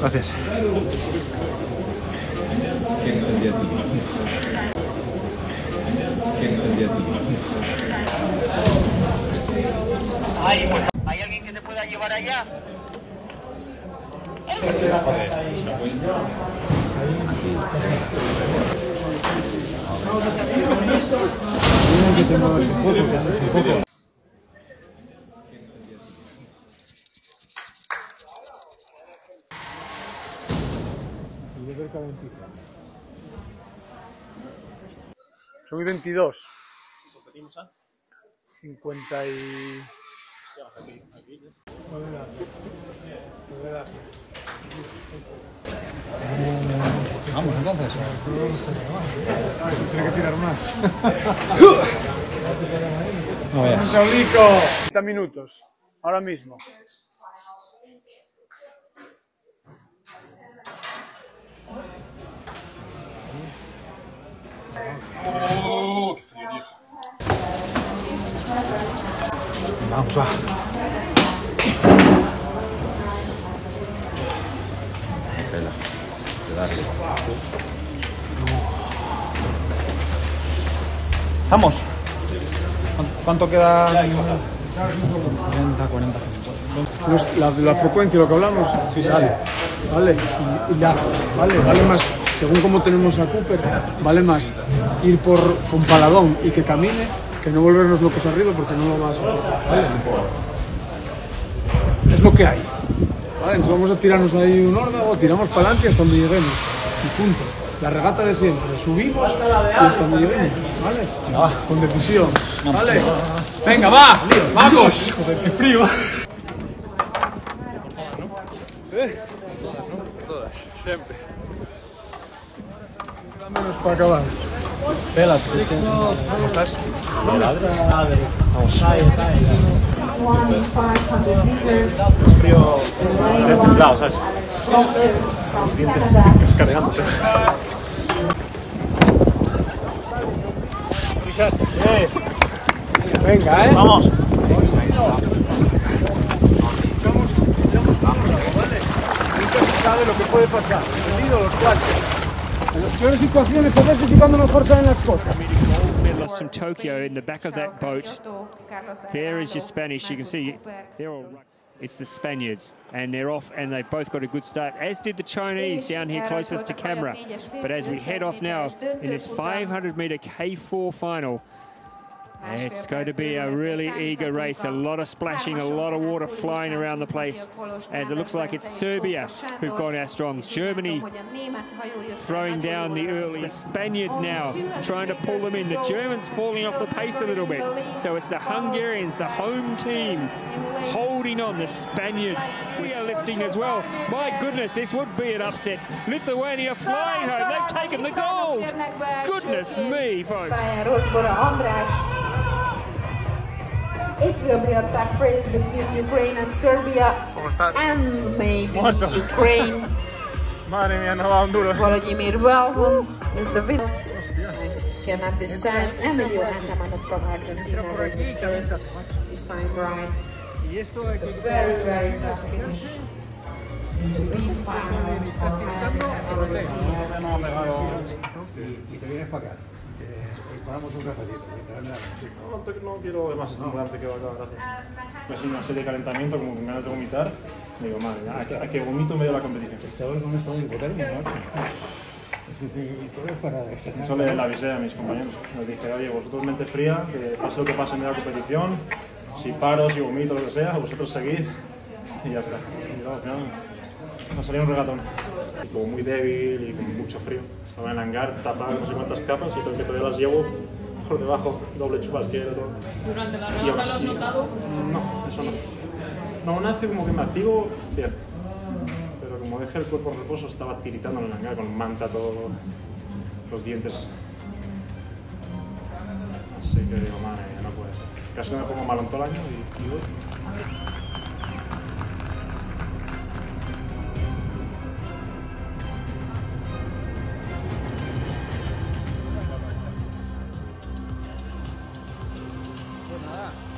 Gracias. Ay, bueno. ¿Hay alguien que te pueda llevar allá? Soy 22. ¿Cuánto pedimos? 50 y... Vamos entonces. Se tiene que tirar más. ¡Vamos, Saulico! 30 minutos. Ahora mismo. ¡Oh! ¡Qué frío, tío! Vamos, va. Pela. Te da arriba. ¡Vamos! ¿Cuánto queda? 40. La frecuencia, lo que hablamos, sí, sale. Vale, y ya. Vale más. Según como tenemos a Cooper, vale más ir por con paladón y que camine, que no volvernos locos arriba porque no lo vas a... ¿Vale? Es lo que hay. Vale, nos vamos a tirarnos ahí un órdago, tiramos para adelante hasta donde lleguemos. Y punto. La regata de siempre. Subimos y hasta donde lleguemos. ¿Vale? Va. Con decisión. ¿Vale? Venga, va. Vamos. Hijo de qué frío. Todas, siempre. Menos para acabar. Pela, ¿cómo estás? Madre. Vamos. Es frío, es templado, ¿sabes? Los dientes cascareando. Venga, ¿eh? Vamos. Echamos ¿vale? Nunca se sabe lo que puede pasar. Perdido los cuatro. Lost from Tokyo in the back of that boat. There is your Spanish. You can see they're all. It's the Spaniards, and they're off, and they've both got a good start, as did the Chinese down here closest to camera. But as we head off now in this 500-meter K4 final, it's going to be a really eager race, a lot of splashing, a lot of water flying around the place, as it looks like it's Serbia who've gone out strong, Germany throwing down the early, the Spaniards now trying to pull them in, the Germans falling off the pace a little bit, so it's the Hungarians, the home team, holding on, the Spaniards, we are lifting as well, my goodness, this would be an upset, Lithuania flying home, they've taken the gold, goodness me folks. It will be a tough race between Ukraine and Serbia, and maybe Muerto. Ukraine. Madre mía, no va un duro. Volodymyr Valvon is the winner. Cannot decide. Emilio Antamano from Argentina registered, if I'm right. Very, very tough finish. Refinal for Antamano. Paramos un cafecito. No quiero más estimulante que va a acabar. Pues una serie de calentamiento, como con ganas de vomitar. Digo, madre, a que vomito en medio de la competición. Estaba con esto de hipotermia, ¿no? Eso le avisé a mis compañeros. Les dije, oye, vosotros mente fría, que pase lo que pase en medio de la competición. Si paro, si vomito, lo que sea, vosotros seguid. Y ya está. Y luego al final me salió un regatón. Y como muy débil y con mucho frío. Estaba en el hangar, tapaba no sé cuántas capas y creo que todavía las llevo por debajo, doble chubasquero. ¿Durante la regata lo has notado? No, eso no. No, nace como que me activo bien. Pero como dejé el cuerpo en reposo, estaba tiritando en el hangar con manta, todo, los dientes. Así que digo, madre, no puede ser. Casi me pongo malón todo el año y voy. nada.